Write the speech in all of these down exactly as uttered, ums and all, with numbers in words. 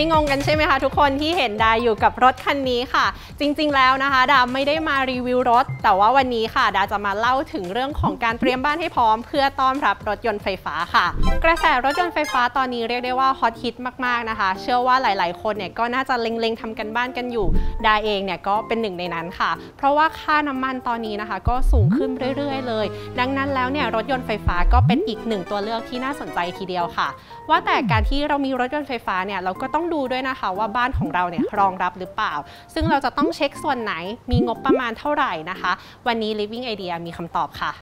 ไม่งงกันใช่ไหมคะทุกคนที่เห็นดาอยู่กับรถคันนี้ค่ะจริงๆแล้วนะคะดาไม่ได้มารีวิวรถแต่ว่าวันนี้ค่ะดาจะมาเล่าถึงเรื่องของการเตรียมบ้านให้พร้อมเพื่อต้อนรับรถยนต์ไฟฟ้าค่ะกระแสรถยนต์ไฟฟ้าตอนนี้เรียกได้ว่าฮอตฮิตมากๆนะคะเชื่อว่าหลายๆคนเนี่ยก็น่าจะเล็งๆทำกันบ้านกันอยู่ดาเองเนี่ยก็เป็นหนึ่งในนั้นค่ะเพราะว่าค่าน้ำมันตอนนี้นะคะก็สูงขึ้นเรื่อยๆเลยดังนั้นแล้วเนี่ยรถยนต์ไฟฟ้าก็เป็นอีกหนึ่งตัวเลือกที่น่าสนใจทีเดียวค่ะว่าแต่การที่เรามีรถยนต์ไฟฟ้าเนี่ยเราก็ต้องดูด้วยนะคะว่าบ้านของเราเนี่ยรองรับหรือเปล่าซึ่งเราจะต้องเช็คส่วนไหนมีงบประมาณเท่าไหร่นะคะวันนี้ Living Idea มีคำตอบค่ะ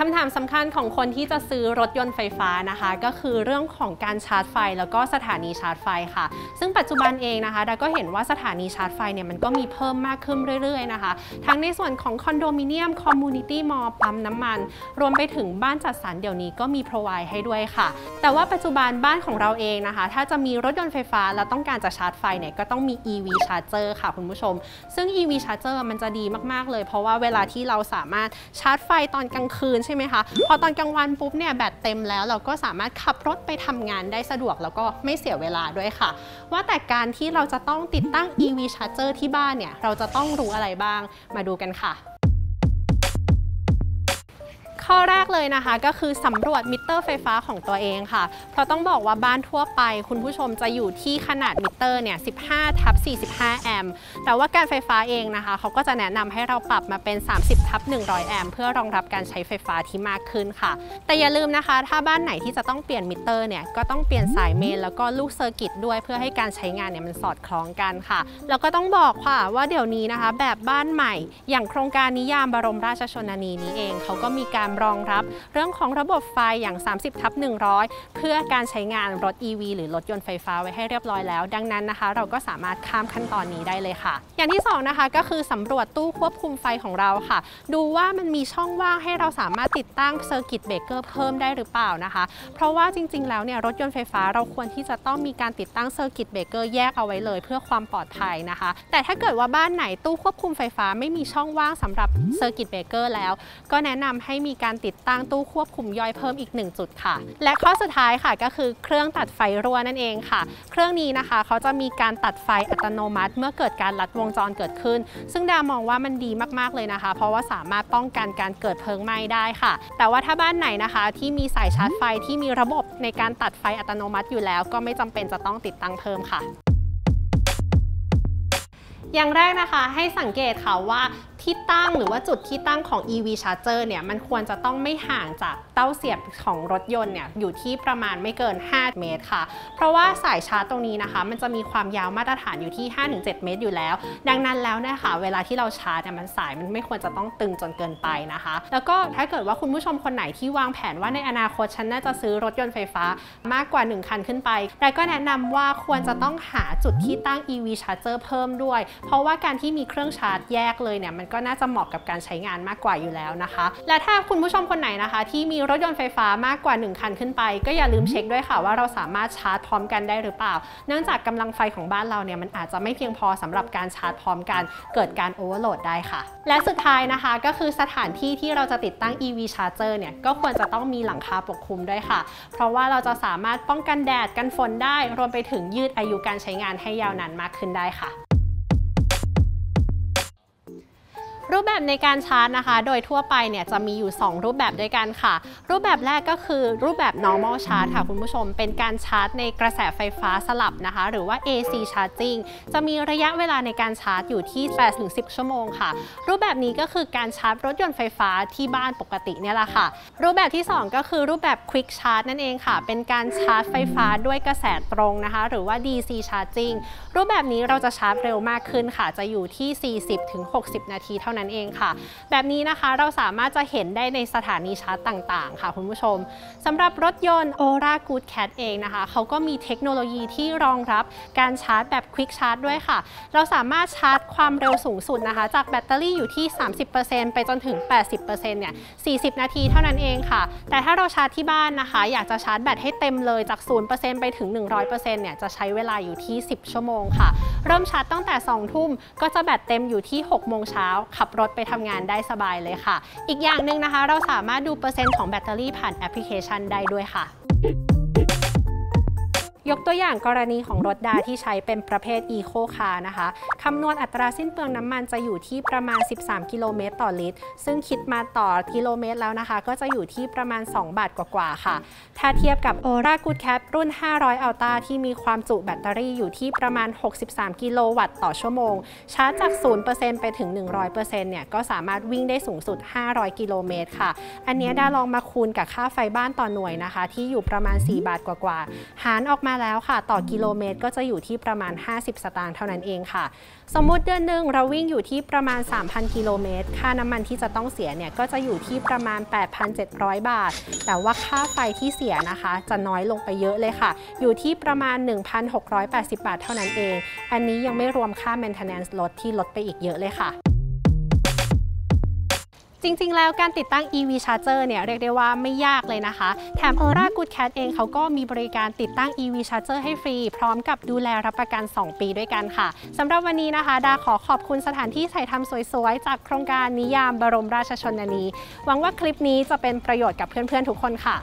คำถามสำคัญของคนที่จะซื้อรถยนต์ไฟฟ้านะคะก็คือเรื่องของการชาร์จไฟแล้วก็สถานีชาร์จไฟค่ะซึ่งปัจจุบันเองนะคะดาก็เห็นว่าสถานีชาร์จไฟเนี่ยมันก็มีเพิ่มมากขึ้นเรื่อยๆนะคะทั้งในส่วนของคอนโดมิเนียมคอมมูนิตี้มอลล์ปั๊มน้ำมันรวมไปถึงบ้านจัดสรรเดี๋ยวนี้ก็มีพรอไวด์ให้ด้วยค่ะแต่ว่าปัจจุบันบ้านของเราเองนะคะถ้าจะมีรถยนต์ไฟฟ้าแล้วต้องการจะชาร์จไฟเนี่ยก็ต้องมี อี วี Charger ค่ะคุณผู้ชมซึ่ง อี วี Charger มันจะดีมากๆเลยเพราะว่าเวลาที่เราสามารถชาร์จไฟตอนกลางคืนใช่ไหมคะพอตอนกลางวันปุ๊บเนี่ยแบตเต็มแล้วเราก็สามารถขับรถไปทำงานได้สะดวกแล้วก็ไม่เสียเวลาด้วยค่ะว่าแต่การที่เราจะต้องติดตั้ง อี วี Charger ที่บ้านเนี่ยเราจะต้องรู้อะไรบ้างมาดูกันค่ะข้อแรกเลยนะคะก็คือสำรวจมิเตอร์ไฟฟ้าของตัวเองค่ะเพราะต้องบอกว่าบ้านทั่วไปคุณผู้ชมจะอยู่ที่ขนาดมิเตอร์เนี่ย สิบห้า ทับ สี่สิบห้า แอมป์แต่ว่าการไฟฟ้าเองนะคะเขาก็จะแนะนำให้เราปรับมาเป็น สามสิบ ทับ หนึ่งร้อย แอมป์เพื่อรองรับการใช้ไฟฟ้าที่มากขึ้นค่ะแต่อย่าลืมนะคะถ้าบ้านไหนที่จะต้องเปลี่ยนมิเตอร์เนี่ยก็ต้องเปลี่ยนสายเมนแล้วก็ลูกเซอร์กิตด้วยเพื่อให้การใช้งานเนี่ยมันสอดคล้องกันค่ะแล้วก็ต้องบอกค่ะว่าเดี๋ยวนี้นะคะแบบบ้านใหม่อย่างโครงการนิยามบรมราชชนนีนี้เองเขาก็มีการรองรับเรื่องของระบบไฟอย่าง สามสิบ ทับ หนึ่งร้อย เพื่อการใช้งานรถ อี วี หรือรถยนต์ไฟฟ้าไว้ให้เรียบร้อยแล้วดังนั้นนะคะเราก็สามารถข้ามขั้นตอนนี้ได้เลยค่ะอย่างที่สองนะคะก็คือสำรวจตู้ควบคุมไฟของเราค่ะดูว่ามันมีช่องว่างให้เราสามารถติดตั้งเซอร์กิตเบรกเกอร์เพิ่มได้หรือเปล่านะคะเพราะว่าจริงๆแล้วเนี่ยรถยนต์ไฟฟ้าเราควรที่จะต้องมีการติดตั้งเซอร์กิตเบรกเกอร์แยกเอาไว้เลยเพื่อความปลอดภัยนะคะแต่ถ้าเกิดว่าบ้านไหนตู้ควบคุมไฟฟ้าไม่มีช่องว่างสำหรับเซอร์กิตเบรกเกอร์แล้วก็แนะนำให้มีการติดตั้งตู้ควบคุมย่อยเพิ่มอีกหนึ่งจุดค่ะและข้อสุดท้ายค่ะก็คือเครื่องตัดไฟรั่วนั่นเองค่ะเครื่องนี้นะคะเขาจะมีการตัดไฟอัตโนมัติเมื่อเกิดการลัดวงจรเกิดขึ้นซึ่งดามองว่ามันดีมากๆเลยนะคะเพราะว่าสามารถป้องกันการเกิดเพลิงไหม้ได้ค่ะแต่ว่าถ้าบ้านไหนนะคะที่มีสายชาร์จไฟที่มีระบบในการตัดไฟอัตโนมัติอยู่แล้วก็ไม่จำเป็นจะต้องติดตั้งเพิ่มค่ะอย่างแรกนะคะให้สังเกตค่ะว่าที่ตั้งหรือว่าจุดที่ตั้งของ อี วี Charger เนี่ยมันควรจะต้องไม่ห่างจากเต้าเสียบของรถยนต์เนี่ยอยู่ที่ประมาณไม่เกินห้าเมตรค่ะเพราะว่าสายชาร์จตรงนี้นะคะมันจะมีความยาวมาตรฐานอยู่ที่ ห้าถึงเจ็ด เมตรอยู่แล้วดังนั้นแล้วนะคะเวลาที่เราชาร์จเนี่ยมันสายมันไม่ควรจะต้องตึงจนเกินไปนะคะแล้วก็ถ้าเกิดว่าคุณผู้ชมคนไหนที่วางแผนว่าในอนาคตฉันน่าจะซื้อรถยนต์ไฟฟ้ามากกว่าหนึ่งคันขึ้นไปแต่ก็แนะนำว่าควรจะต้องหาจุดที่ตั้ง อี วี Charger เพิ่มด้วยเพราะว่าการที่มีเครื่องชาร์จแยกเลยเนี่ยมันก็น่าจะเหมาะกับการใช้งานมากกว่าอยู่แล้วนะคะและถ้าคุณผู้ชมคนไหนนะคะที่มีรถยนต์ไฟฟ้ามากกว่าหนึ่งคันขึ้นไปก็อย่าลืมเช็คด้วยค่ะว่าเราสามารถชาร์จพร้อมกันได้หรือเปล่าเนื่องจากกำลังไฟของบ้านเราเนี่ยมันอาจจะไม่เพียงพอสำหรับการชาร์จพร้อมกันเกิดการโอเวอร์โหลดได้ค่ะและสุดท้ายนะคะก็คือสถานที่ที่เราจะติดตั้ง อี วี Charger เนี่ยก็ควรจะต้องมีหลังคาปกคลุมด้วยค่ะเพราะว่าเราจะสามารถป้องกันแดดกันฝนได้รวมไปถึงยืดอายุการใช้งานให้ยาวนานมากขึ้นได้ค่ะรูปแบบในการชาร์จนะคะโดยทั่วไปเนี่ยจะมีอยู่สองรูปแบบด้วยกันค่ะรูปแบบแรกก็คือรูปแบบ normal charge ค่ะคุณผู้ชมเป็นการชาร์จในกระแสไฟฟ้าสลับนะคะหรือว่า เอ ซี charging จะมีระยะเวลาในการชาร์จอยู่ที่ แปดถึงสิบ ชั่วโมงค่ะรูปแบบนี้ก็คือการชาร์จรถยนต์ไฟฟ้าที่บ้านปกติเนี่ยแหละค่ะรูปแบบที่สองก็คือรูปแบบ quick charge นั่นเองค่ะเป็นการชาร์จไฟฟ้าด้วยกระแสตรงนะคะหรือว่า ดี ซี charging รูปแบบนี้เราจะชาร์จเร็วมากขึ้นค่ะจะอยู่ที่ สี่สิบถึงหกสิบ นาทีเท่านั้นเองค่ะแบบนี้นะคะเราสามารถจะเห็นได้ในสถานีชาร์จต่างๆค่ะคุณผู้ชมสำหรับรถยนต์ โอ อาร์ เอ Thailand เองนะคะเขาก็มีเทคโนโลยีที่รองรับการชาร์จแบบ Quick Charge ด้วยค่ะเราสามารถชาร์จความเร็วสูงสุดนะคะจากแบตเตอรี่อยู่ที่ สามสิบเปอร์เซ็นต์ ไปจนถึง แปดสิบเปอร์เซ็นต์ เนี่ย สี่สิบ นาทีเท่านั้นเองค่ะแต่ถ้าเราชาร์จที่บ้านนะคะอยากจะชาร์จแบตให้เต็มเลยจาก ศูนย์เปอร์เซ็นต์ ไปถึง หนึ่งร้อยเปอร์เซ็นต์ เนี่ยจะใช้เวลาอยู่ที่สิบชั่วโมงค่ะเริ่มชาร์จตั้งแต่สองทุ่มก็จะแบตเต็มอยู่ที่หกโมงเช้า ขับรถไปทำงานได้สบายเลยค่ะอีกอย่างหนึ่งนะคะเราสามารถดูเปอร์เซ็นต์ของแบตเตอรี่ผ่านแอปพลิเคชันได้ด้วยค่ะยกตัวอย่างกรณีของรถดาที่ใช้เป็นประเภท Eco Car นะคะคำนวณอัตราสิ้นเปลืองน้ำมันจะอยู่ที่ประมาณสิบสามกิโลเมตรต่อลิตรซึ่งคิดมาต่อกิโลเมตรแล้วนะคะก็จะอยู่ที่ประมาณสองบาทกว่าๆค่ะถ้าเทียบกับ โอ อาร์ เอ Goodcap รุ่นห้าร้อย Ultra ที่มีความจุแบตเตอรี่อยู่ที่ประมาณหกสิบสามกิโลวัตต์ต่อชั่วโมงชาร์จจาก ศูนย์เปอร์เซ็นต์ ไปถึง หนึ่งร้อยเปอร์เซ็นต์ เนี่ยก็สามารถวิ่งได้สูงสุดห้าร้อยกิโลเมตรค่ะอันนี้ดาลองมาคูณกับค่าไฟบ้านต่อหน่วยนะคะที่อยู่ประมาณสี่บาทกว่าๆหารออกมาแล้วค่ะต่อกิโลเมตรก็จะอยู่ที่ประมาณห้าสิบสตางค์เท่านั้นเองค่ะสมมุติเดือนหนึ่งเราวิ่งอยู่ที่ประมาณ สามพัน กิโลเมตรค่าน้ำมันที่จะต้องเสียเนี่ยก็จะอยู่ที่ประมาณ แปดพันเจ็ดร้อย บาทแต่ว่าค่าไฟที่เสียนะคะจะน้อยลงไปเยอะเลยค่ะอยู่ที่ประมาณ หนึ่งพันหกร้อยแปดสิบ บาทเท่านั้นเองอันนี้ยังไม่รวมค่า Maintenance รถที่ลดไปอีกเยอะเลยค่ะจริงๆแล้วการติดตั้ง อี วี Charger เนี่ยเรียกได้ว่าไม่ยากเลยนะคะแถม โอ อาร์ เอ Goodcat เองเขาก็มีบริการติดตั้ง อี วี Charger ให้ฟรีพร้อมกับดูแลรับประกันสองปีด้วยกันค่ะสำหรับวันนี้นะคะดาขอขอบคุณสถานที่ถ่ายทำสวยๆจากโครงการนิยามบรมราชชนนีหวังว่าคลิปนี้จะเป็นประโยชน์กับเพื่อนๆทุกคนค่ะ